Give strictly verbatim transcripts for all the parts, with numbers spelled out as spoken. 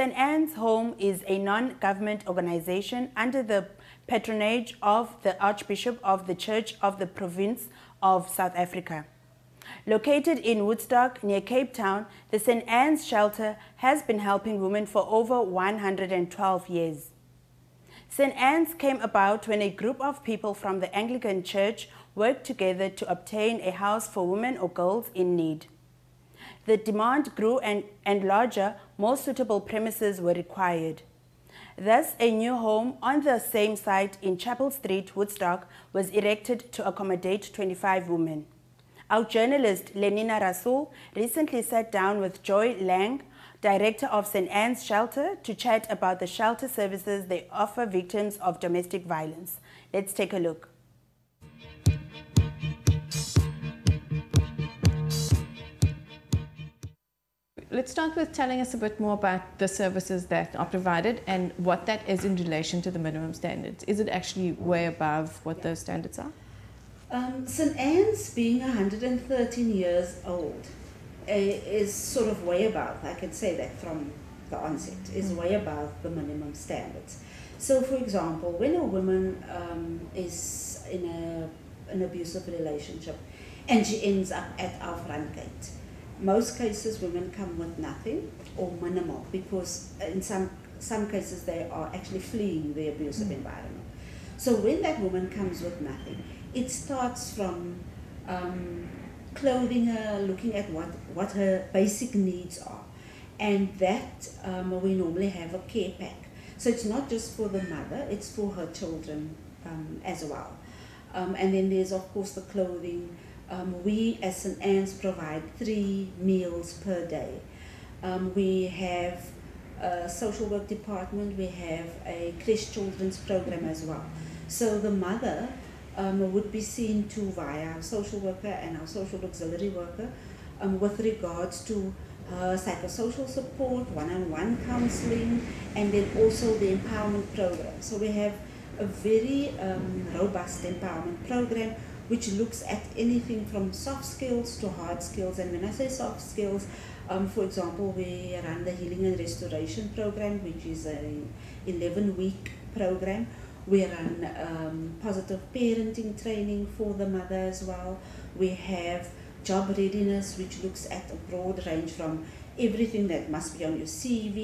Saint Anne's Home is a non-government organization under the patronage of the Archbishop of the Church of the Province of South Africa. Located in Woodstock, near Cape Town, the Saint Anne's Shelter has been helping women for over one hundred twelve years. Saint Anne's came about when a group of people from the Anglican Church worked together to obtain a house for women or girls in need. The demand grew and, and larger, more suitable premises were required. Thus, a new home on the same site in Chapel Street, Woodstock, was erected to accommodate twenty-five women. Our journalist, Lenina Rasool, recently sat down with Joy Lang, director of Saint Anne's Shelter, to chat about the shelter services they offer victims of domestic violence. Let's take a look. Let's start with telling us a bit more about the services that are provided and what that is in relation to the minimum standards. Is it actually way above what those standards are? Um, Saint Anne's, being one hundred thirteen years old, is sort of way above, I can say that from the onset, is way above the minimum standards. So, for example, when a woman um, is in a, an abusive relationship and she ends up at our front gate, most cases women come with nothing or minimal, because in some, some cases they are actually fleeing the abusive mm. environment. So when that woman comes with nothing, it starts from um, clothing her, looking at what, what her basic needs are. And that um, we normally have a care pack. So it's not just for the mother, it's for her children um, as well. Um, and then there's, of course, the clothing. Um, we, as Saint Anne's, provide three meals per day. Um, we have a social work department, we have a creche children's program as well. So the mother Um, would be seen to via our social worker and our social auxiliary worker um, with regards to uh, psychosocial support, one-on-one counseling, and then also the empowerment program. So we have a very um, robust empowerment program which looks at anything from soft skills to hard skills. And when I say soft skills, um, for example, we run the Healing and Restoration program, which is an eleven-week program. We run um, positive parenting training for the mother as well. We have job readiness, which looks at a broad range from everything that must be on your C V,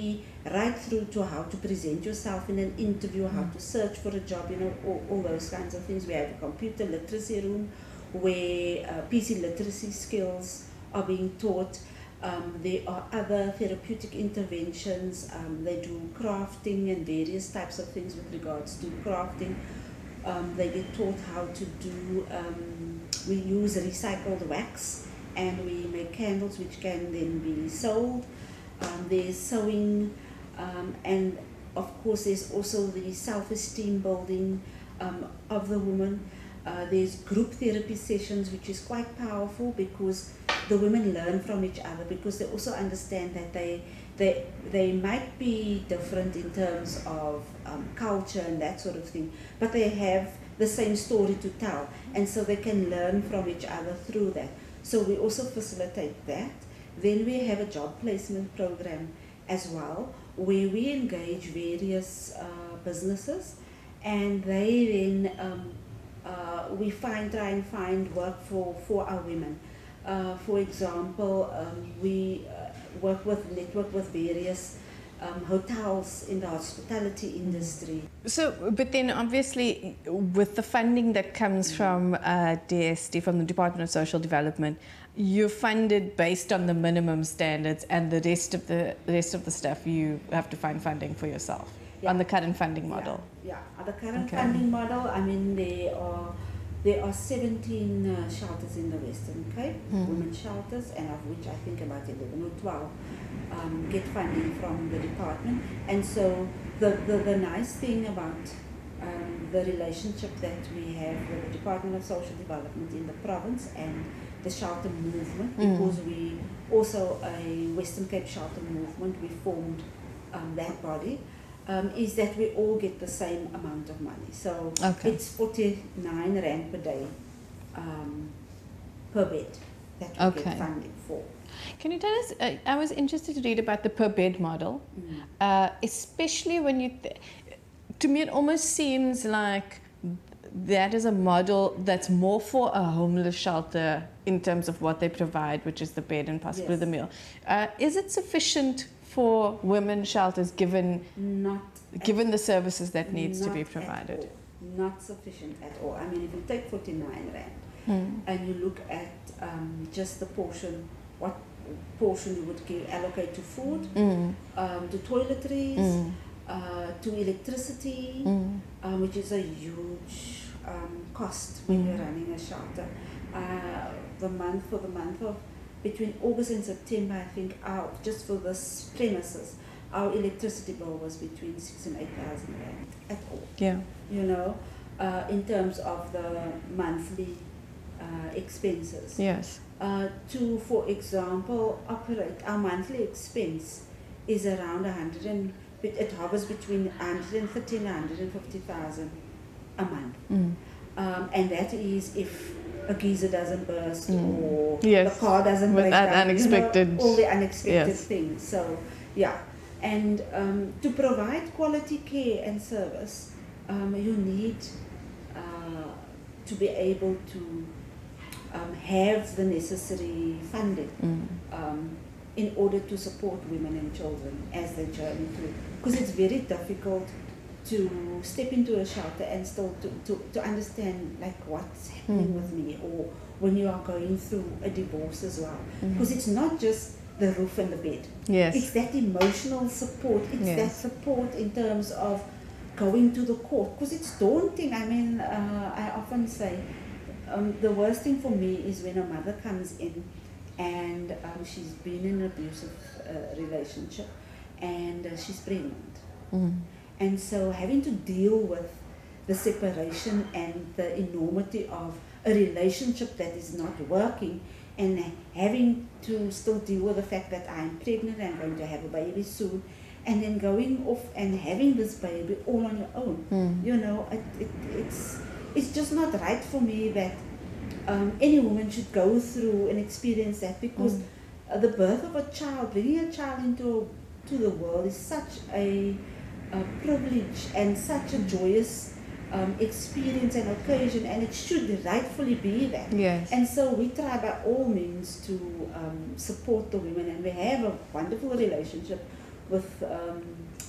right through to how to present yourself in an interview, how to search for a job, you know, all, all those kinds of things. We have a computer literacy room where uh, P C literacy skills are being taught. Um, there are other therapeutic interventions. Um, they do crafting and various types of things with regards to crafting. Um, they get taught how to do, um, we use recycled wax and we make candles which can then be sold. Um, there's sewing, um, and of course there's also the self-esteem building um, of the woman. Uh, there's group therapy sessions, which is quite powerful because the women learn from each other, because they also understand that they they they might be different in terms of um, culture and that sort of thing, but they have the same story to tell, and so they can learn from each other through that. So we also facilitate that. Then we have a job placement program as well, where we engage various uh, businesses, and they then um, uh, we find try and find work for for our women. Uh, for example, um, we uh, work with network with various um, hotels in the hospitality industry. So, but then obviously, with the funding that comes from uh, D S D, from the Department of Social Development, you're funded based on the minimum standards, and the rest of the, the rest of the stuff you have to find funding for yourself, yeah, on the current funding model. Yeah, yeah. On the current okay. funding model, I mean, they are. There are seventeen uh, shelters in the Western Cape, mm. women's shelters, and of which I think about eleven or twelve um, get funding from the department. And so the, the, the nice thing about um, the relationship that we have with the Department of Social Development in the province and the shelter movement, mm. because we also a Western Cape shelter movement, we formed um, that body. Um, is that we all get the same amount of money. So okay. it's forty-nine rand per day um, per bed. that we okay. get funding for. Can you tell us, uh, I was interested to read about the per bed model, mm. uh, especially when you, th to me it almost seems like that is a model that's more for a homeless shelter in terms of what they provide, which is the bed and possibly yes. the meal. Uh, is it sufficient for women's shelters given not given the services that needs to be provided? Not sufficient at all. I mean, if you take forty-nine rand mm. and you look at um, just the portion, what portion you would give, allocate to food, mm. um, to toiletries, mm. uh, to electricity, mm. um, which is a huge um, cost when mm. you're running a shelter. Uh, the month for the month of between August and September, I think, out just for the premises, our electricity bill was between six and eight thousand rand at all. Yeah, you know, uh, in terms of the monthly uh, expenses. Yes. Uh, to, for example, operate our monthly expense is around a hundred and it hovers between a hundred and thirty and a hundred and fifty thousand a month, mm. um, and that is if a geyser doesn't burst mm. or yes. the car doesn't break down, unexpected, you know, all the unexpected yes. things. So yeah, and um, to provide quality care and service, um, you need uh, to be able to um, have the necessary funding mm. um, in order to support women and children as they journey through, because it's very difficult to step into a shelter and still to, to, to understand like what's happening mm. with me, or when you are going through a divorce as well, because mm. it's not just the roof and the bed. Yes. It's that emotional support. It's yes. that support in terms of going to the court, because it's daunting. I mean, uh, I often say um, the worst thing for me is when a mother comes in and um, she's been in an abusive uh, relationship and uh, she's pregnant. Mm. And so having to deal with the separation and the enormity of a relationship that is not working, and having to still deal with the fact that I'm pregnant and I'm going to have a baby soon, and then going off and having this baby all on your own, mm. you know, it, it, it's, it's just not right for me that um, any woman should go through and experience that, because mm. uh, the birth of a child, bringing a child into to the world is such a... a privilege and such a joyous um, experience and occasion, and it should rightfully be that. Yes. And so we try by all means to um, support the women, and we have a wonderful relationship with um,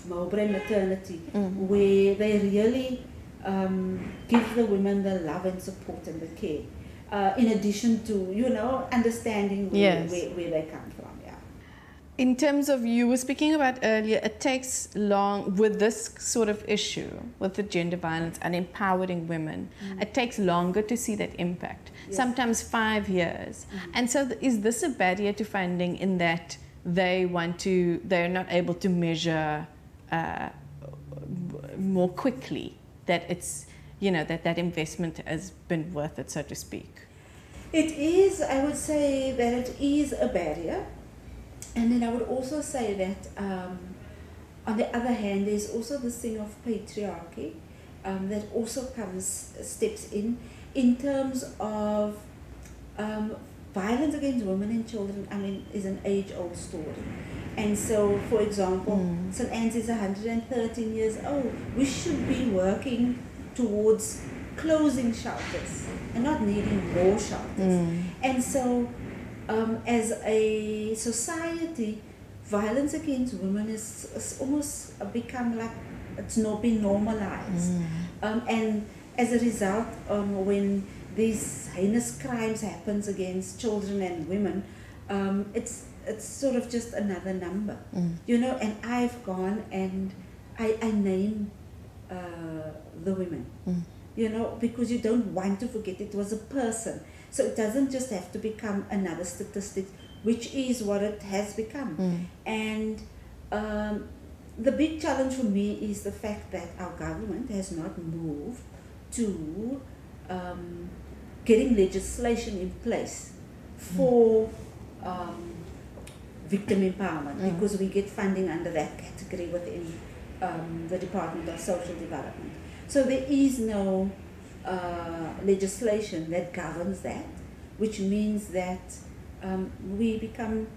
Mowbray Maternity, mm-hmm. where they really um, give the women the love and support and the care, uh, in addition to, you know, understanding where, yes. where, where they come from. In terms of, you were speaking about earlier, it takes long with this sort of issue, with the gender violence and empowering women, mm. it takes longer to see that impact, yes. sometimes five years. Mm. And so th is this a barrier to funding in that they want to, they're not able to measure uh, more quickly that it's, you know, that that investment has been worth it, so to speak? It is, I would say that it is a barrier. And then I would also say that, um, on the other hand, there's also this thing of patriarchy um, that also comes, steps in, in terms of um, violence against women and children. I mean, is an age-old story. And so, for example, mm. Saint Anne's is one hundred thirteen years old. We should be working towards closing shelters and not needing more shelters. Mm. And so, Um, as a society, violence against women is, is almost become like it's not been normalized. Mm. Um, and as a result, um, when these heinous crimes happens against children and women, um, it's it's sort of just another number, mm. you know. And I've gone and I, I name uh, the women, mm. you know, because you don't want to forget it was a person. So it doesn't just have to become another statistic, which is what it has become. Mm. And um, the big challenge for me is the fact that our government has not moved to um, getting legislation in place for um, victim empowerment, mm. because we get funding under that category within um, the Department of Social Development. So there is no... Uh, legislation that governs that, which means that um, we become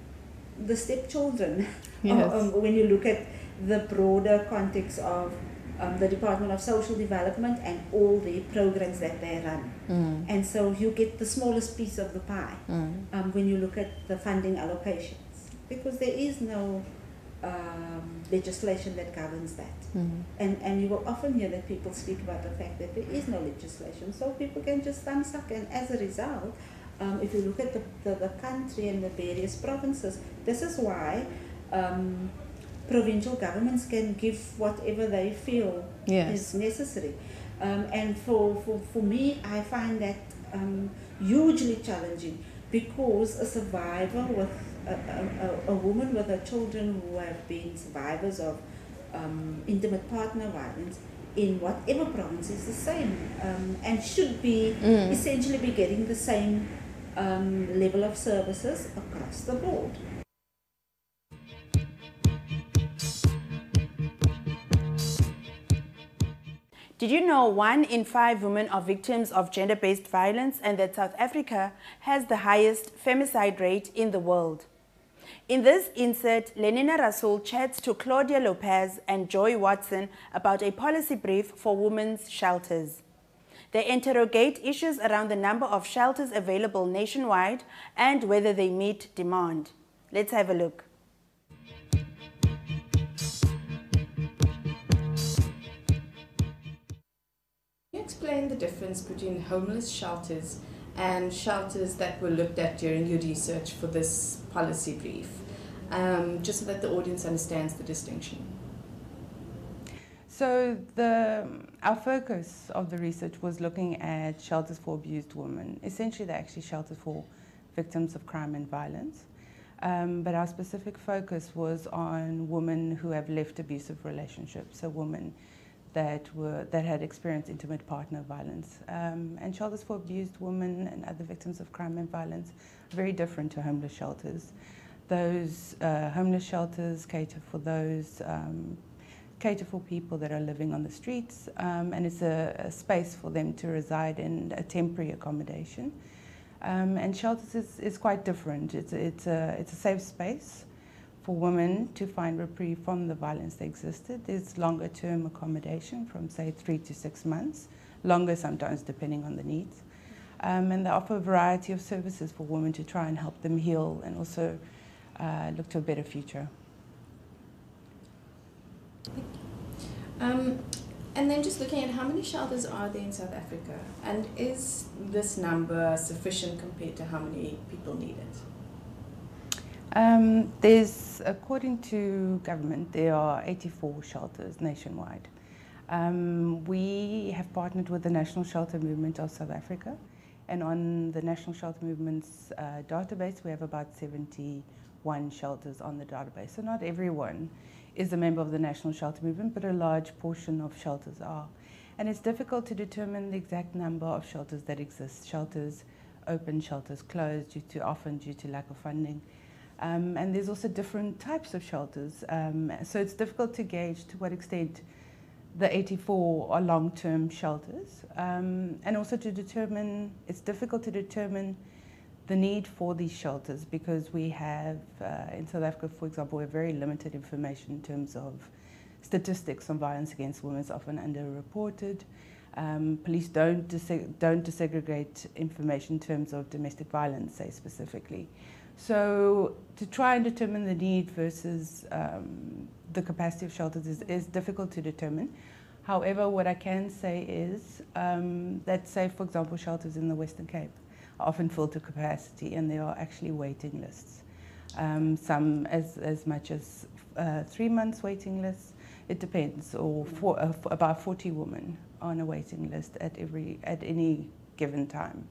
the stepchildren. Yes. um, when you look at the broader context of um, the Department of Social Development and all the programs that they run. Mm. And so you get the smallest piece of the pie mm. um, when you look at the funding allocations, because there is no um, legislation that governs that. Mm. And, and you will often hear that people speak about the fact that there is no legislation, so people can just thumb suck, and as a result, Um, if you look at the, the, the country and the various provinces, this is why um, provincial governments can give whatever they feel yes. is necessary. Um, and for, for, for me, I find that um, hugely challenging, because a survivor with a, a, a woman with her children who have been survivors of um, intimate partner violence in whatever province is the same, um, and should be mm. essentially be getting the same Um, level of services across the board. Did you know one in five women are victims of gender-based violence, and that South Africa has the highest femicide rate in the world? In this insert, Lenina Rasool chats to Claudia Lopez and Joy Watson about a policy brief for women's shelters. They interrogate issues around the number of shelters available nationwide and whether they meet demand. Let's have a look. Can you explain the difference between homeless shelters and shelters that were looked at during your research for this policy brief, um, just so that the audience understands the distinction? So the, our focus of the research was looking at shelters for abused women. Essentially, they're actually shelters for victims of crime and violence. Um, but our specific focus was on women who have left abusive relationships, so women that, were, that had experienced intimate partner violence. Um, and shelters for abused women and other victims of crime and violence are very different to homeless shelters. Those uh, homeless shelters cater for those um, cater for people that are living on the streets, um, and it's a, a space for them to reside in, a temporary accommodation. Um, and shelters is, is quite different. It's, it's, a, it's a safe space for women to find reprieve from the violence that existed. There's longer term accommodation from, say, three to six months, longer sometimes depending on the needs. Um, and they offer a variety of services for women to try and help them heal and also uh, look to a better future. Um, and then just looking at how many shelters are there in South Africa, and is this number sufficient compared to how many people need it? Um, there's, according to government, there are eighty-four shelters nationwide. Um, we have partnered with the National Shelter Movement of South Africa, and on the National Shelter Movement's uh, database we have about seventy-one shelters on the database, so not everyone is a member of the National Shelter Movement, but a large portion of shelters are. And it's difficult to determine the exact number of shelters that exist. Shelters open, shelters closed, due to, often due to lack of funding. Um, and there's also different types of shelters. Um, so it's difficult to gauge to what extent the eighty-four are long-term shelters. Um, and also to determine, it's difficult to determine the need for these shelters, because we have, uh, in South Africa, for example, we have very limited information in terms of statistics on violence against women. It's often underreported. Um, police don't, dise- don't disaggregate information in terms of domestic violence, say, specifically. So to try and determine the need versus um, the capacity of shelters is, is difficult to determine. However, what I can say is um, that, say, for example, shelters in the Western Cape often full to capacity, and there are actually waiting lists. Um, some as, as much as uh, three months waiting lists, it depends, or for, uh, for about forty women on a waiting list at, every, at any given time.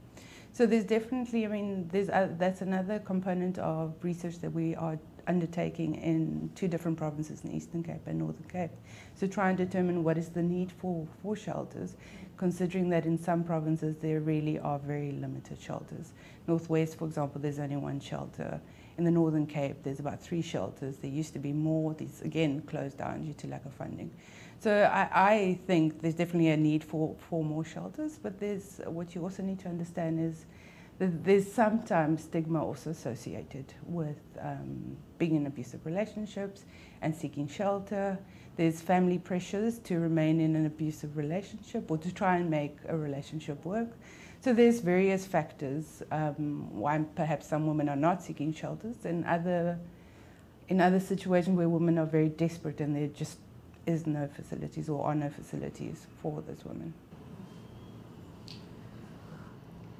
So there's definitely, I mean, there's a, that's another component of research that we are undertaking in two different provinces, in Eastern Cape and Northern Cape. So try and determine what is the need for, for shelters, considering that in some provinces there really are very limited shelters. Northwest, for example, there's only one shelter. In the Northern Cape, there's about three shelters. There used to be more. These, again, closed down due to lack of funding. So I, I think there's definitely a need for, for more shelters, but there's, what you also need to understand is there's sometimes stigma also associated with um, being in abusive relationships and seeking shelter. There's family pressures to remain in an abusive relationship or to try and make a relationship work. So there's various factors um, why perhaps some women are not seeking shelters, and other, in other situations where women are very desperate and there just is no facilities or are no facilities for those women.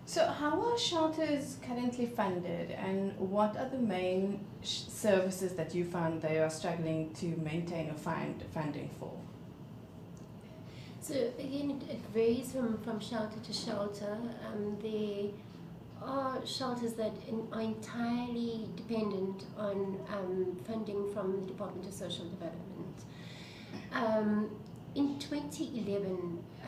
So how are shelters currently funded, and what are the main sh services that you found they are struggling to maintain or find funding for? So again, it, it varies from, from shelter to shelter. Um, there are shelters that in, are entirely dependent on um, funding from the Department of Social Development. Um, in twenty eleven, uh,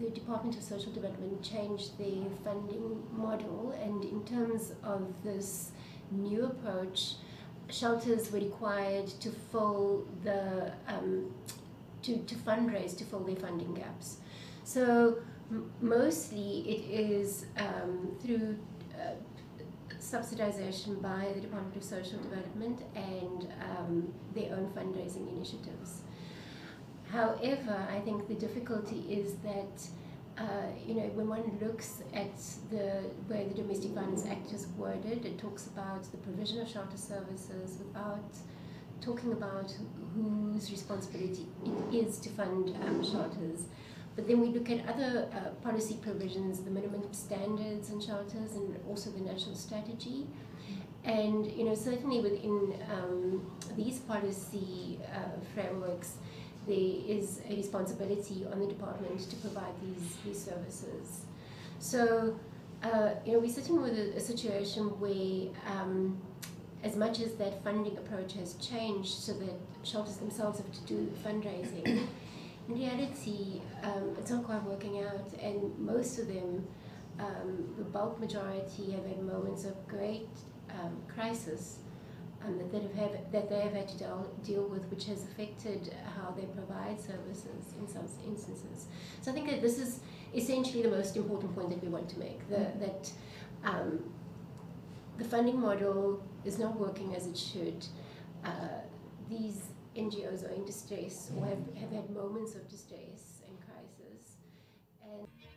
the Department of Social Development changed their funding model, and in terms of this new approach, shelters were required to fill the um, to, to fundraise to fill their funding gaps. So m mostly it is um, through uh, subsidization by the Department of Social Development and um, their own fundraising initiatives. However, I think the difficulty is that, uh, you know, when one looks at the way the Domestic Violence Act is worded, it talks about the provision of shelter services without talking about whose responsibility it is to fund um, shelters. But then we look at other uh, policy provisions, the minimum standards in shelters and also the national strategy. And, you know, certainly within um, these policy uh, frameworks, there is a responsibility on the department to provide these, these services. So, uh, you know, we're sitting with a, a situation where, um, as much as that funding approach has changed so that shelters themselves have to do fundraising, in reality, um, it's not quite working out, and most of them, um, the bulk majority, have had moments of great um, crisis Um, that, have, that they have had to deal, deal with, which has affected how they provide services in some instances. So I think that this is essentially the most important point that we want to make, the, that um, the funding model is not working as it should. Uh, these N G Os are in distress or have, have had moments of distress and crisis. And